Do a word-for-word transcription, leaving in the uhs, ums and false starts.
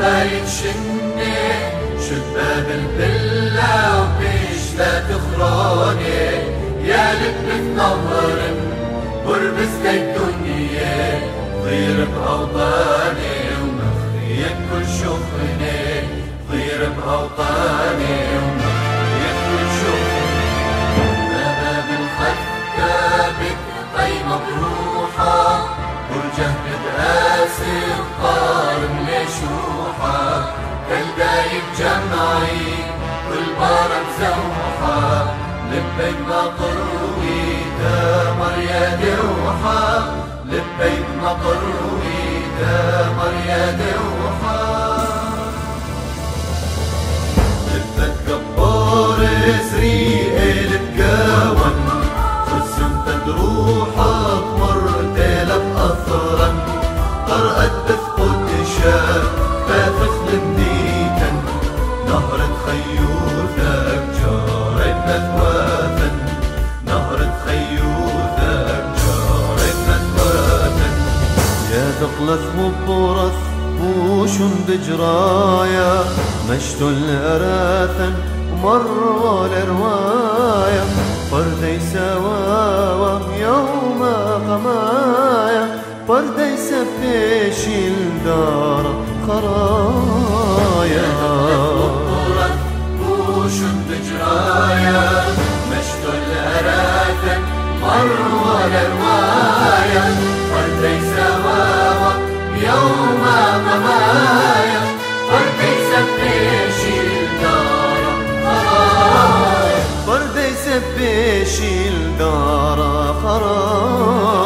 لا يمشني شباب البلا وبيش لا تخراني يا لبنك نورن بربس للدنيا طير بأوطاني ومخرية كل شوفني طير بأوطاني ومخرية كل شوفني بابا بالخكابك قيمة بروحة والجهد بقاسي وقارم لشوحة كالدايب جمعي والبارة مزوحة لبيك مطروي دامر يا دوحة لبيك مطروي دامر يا دوحة لبك كبار زريقي لبكاون خرسم تدروحة مرتي لب أثرا طرقت تفقد شاب فافخ من ديتا نهرة خيوتك جارت مثواتا تقلت مبورث بوش بجرايا مشت الأراثا ومروا لروايا فردي سواوا يوم قمايا فردي سبيش الدار قرايا مبورث بوش بجرايا مشت الأراثا ومروا لروايا فردي سواوا يوم قمايا فردي سبيش الدار خرايا فردي سبيش الدار خرايا